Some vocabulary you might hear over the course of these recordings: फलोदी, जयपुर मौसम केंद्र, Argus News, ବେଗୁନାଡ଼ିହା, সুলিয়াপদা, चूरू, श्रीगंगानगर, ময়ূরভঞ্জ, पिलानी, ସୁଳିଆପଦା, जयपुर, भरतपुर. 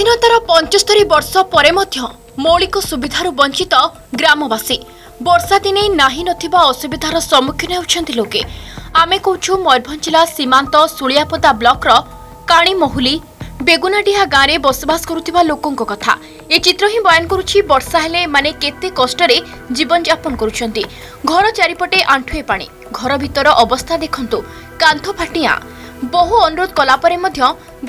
স্বাধীনতার 75 বর্ষ পরে মধ্য মৌলিক সুবিধারু বঞ্চিত গ্রামবাসী বর্ষাদিনে নাহি নথিবা অসুবিধার সম্মুখীন হউছন্তি লোকে। আমি কৌছু ময়ূরভঞ্জ জেলা সীমান্ত সুলিয়াপদা ব্লকর কাণী মহুলি বেগুনাডিহা গাঁরে বসবাস করুথিবা লোকଙ୍କ কথা। এ চিত্র হি বয়ান করুছি বর্ষা হেলে মানে কেতে কষ্টরে জীবন যাপন করুছন্তি। ঘর চারিপটে আঁঠুয়ে পানি, ঘর ভিতর অবস্থা দেখন্তু কাঁথ ফাটিয়া। বহু অনুরোধ কলাপরে মধ্য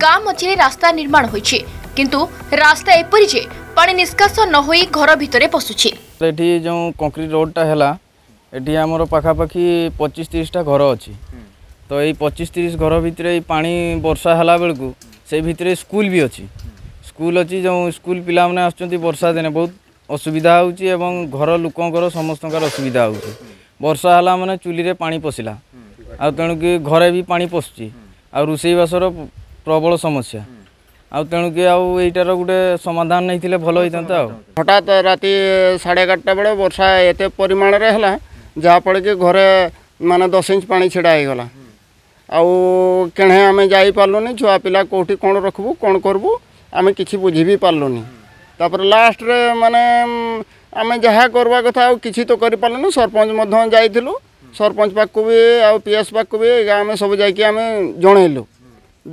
গাঁ মঝিরে রাস্তা নির্মাণ হয়েছে, কিন্তু রাস্তা এপরি যে পানি নিষ্কাশন ন হই ঘর ভিতরে পশুছি। এটি যে কংক্রিট রোডটা হেলা এটি আমার পাখাপাখি 25-30টা ঘর আছে। তো এই 25-30 ঘর ভিতরে এই পানি বর্ষা হেলা বেলকু से भितर स्कूल भी अच्छी स्कूल अच्छी जो स्कूल पिला माने आछंती वर्षा दिने बहुत असुविधा होउची एवं घर लोकंकर समस्तंकर असुविधा होउची। वर्षा हला माने चुली रे पानी पसिला आ तेणु कि घरे भी पानी पसुची आ रुसेई बासर प्रबल समस्या आ तेणु कि आउ एटार गुटे समाधान नै थिले भलो होइतंता। हठात राती 11:30 बेले वर्षा एते परिमाण रे हला जहा पड़ के घरे माने 10 इंच पानी छिडा हे गला आउ केणे आम जापलुनि छुआ पिला कौटी कौन रखबू कौन करबू आम कि बुझी भी पार्लुनि। तापर लास्ट रे माने आम जहा करवा कथा कि तो कर पार्लुनि। सरपंच मध्य जाइलु, सरपंच पाक को भी आ पीएस पाक को भी आम सब जाकि आम जनइलु।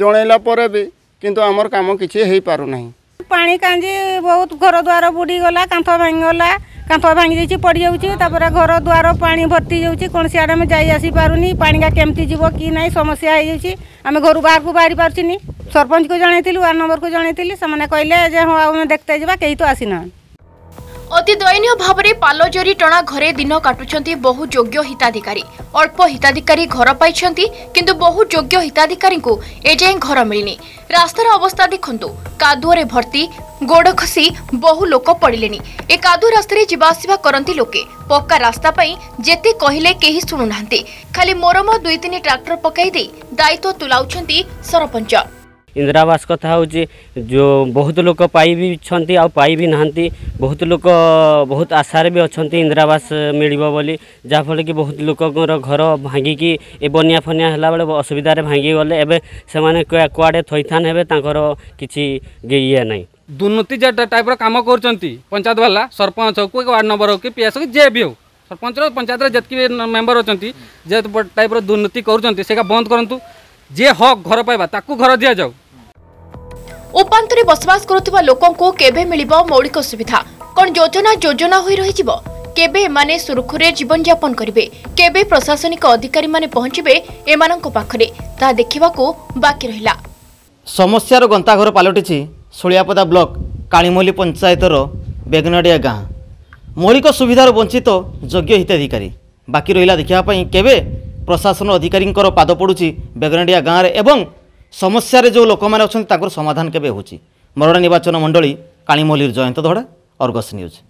जनइला पर भी किंतु आमर काम किछि हेई पारु नाही। पानी कांजी बहुत घर द्वार बुड़ी गला, कांथ भांगी गला, कांथ भांगी जाइए पड़ जाऊपर घर द्वार पानी भर्ती जाऊँगी। कौन सी आड़े में जाई आसी पारुनी, पानी का केमती जीव कि ना समस्या हो जाए। आम घर बाहर को बाहरी पार्चनी। सरपंच को जनइलु, वार्ड नंबर को जनइलु, से कहले हाँ आम देखते जावा कहीं तो आसीना। अति दयनीय भाव में पालजरी टणा घरे दिन काटुंट बहु योग्य हिताधिकारी। अल्प हिताधिकारी घर पाई, किंतु बहु योग्य हिताधिकारी को एजाए घर मिलनी। रास्तार अवस्था देखु, कादुअरे भर्ती, गोड़ खसी बहु लोक पड़े। ए कादु रास्ते जावासवा करती लोके। पक्का रास्ता जेते कहले केही शुणुना, खाली मोरम 2-3 ट्राक्टर पकई दायित्व तुलाऊ सरपंच। इंदिरावास कथा हो जो बहुत लोग पाई भी छंती आ पाई भी नहांती। बहुत लोग बहुत आशार भी अच्छा इंदिरावास मिलिबो बोली, जाफल कि बहुत लोग घर भांगिकी ए बनिया फनिया हला बेले असुविधार भांगी गले। एबे से कुआडे थोइथान हेबे तांकर किछि गईया नाही। दुर्नीति जे टाइप काम करचंती पंचायत वाला, सरपंच को वार्ड नंबर हो कि पीएस हो जे भी हो, सरपंच पंचायत रे जतकी मेंबर अछंती जे टाइप रो दुर्नीति करचंती सेका बंद करंतु। जे हक घर पाइबा ताकू घर दिया जाऊ। उपांतरे बसवास करुवा लोकंको केबे मिलिबो मौलिक सुविधा? कोन योजना योजना होई रही जिवो? केबे माने सुरखुरे जीवन यापन करिवे? केबे प्रशासनिक अधिकारी माने पहुँचबे एमानंको पाखरे? ता देखिबा को बाकी रहिला। समस्यार गंता घर पालटिछि सुलियापदा ब्लॉक काणीमोली पंचायतर बेगनडिया गाँ। मौलिक सुविधार वंचित योग्य हिताधिकारी बाकी रहिला देखिबा पई केबे प्रशासन अधिकारी पाद पड़ुछि बेगनडिया गाँव रे एवं समस्या जो लोक मैंने समाधान केवे होछि। मरड़ा निर्वाचन मंडली काणीमोली, जयंत धड़ा, अर्गस न्यूज।